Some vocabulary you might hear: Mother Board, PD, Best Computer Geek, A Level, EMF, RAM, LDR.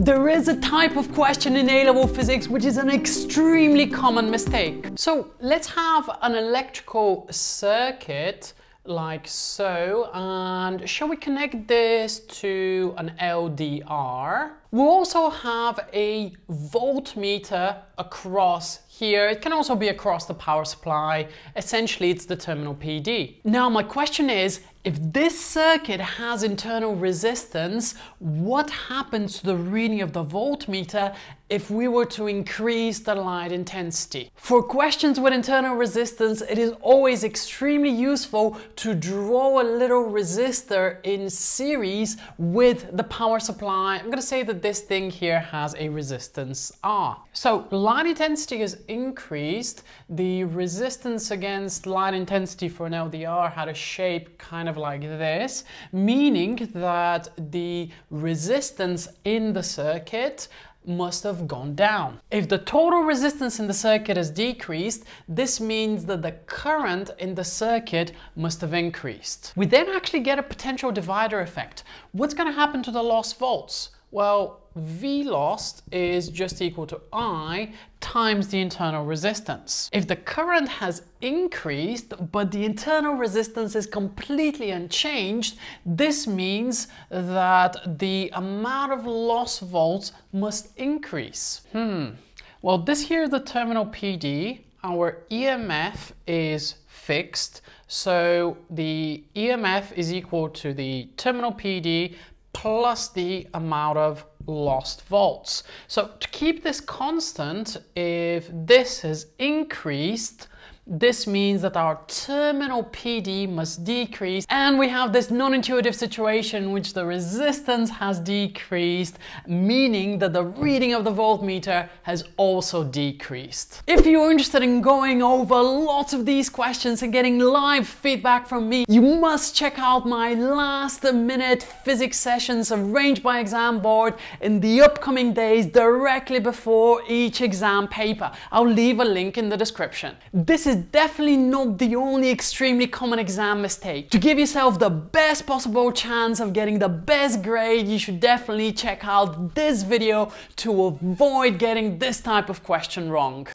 There is a type of question in A-level physics which is an extremely common mistake. So let's have an electrical circuit like so, and shall we connect this to an LDR? We'll also have a voltmeter across here. It can also be across the power supply. Essentially, it's the terminal PD. Now, my question is, if this circuit has internal resistance, what happens to the reading of the voltmeter if we were to increase the light intensity? For questions with internal resistance, it is always extremely useful to draw a little resistor in series with the power supply. I'm going to say that this thing here has a resistance R. So light intensity is increased. The resistance against light intensity for an LDR had a shape kind of like this, meaning that the resistance in the circuit must have gone down. If the total resistance in the circuit has decreased, this means that the current in the circuit must have increased. We then actually get a potential divider effect. What's going to happen to the lost volts? Well, V lost is just equal to I times the internal resistance. If the current has increased, but the internal resistance is completely unchanged, this means that the amount of lost volts must increase. Well, this here is the terminal PD. Our EMF is fixed. So the EMF is equal to the terminal PD plus the amount of lost volts. So to keep this constant, if this has increased, this means that our terminal PD must decrease, and we have this non-intuitive situation in which the resistance has decreased, meaning that the reading of the voltmeter has also decreased. If you're interested in going over lots of these questions and getting live feedback from me, you must check out my last-minute physics sessions arranged by Exam Board in the upcoming days directly before each exam paper. I'll leave a link in the description. This is definitely not the only extremely common exam mistake. To give yourself the best possible chance of getting the best grade, you should definitely check out this video to avoid getting this type of question wrong.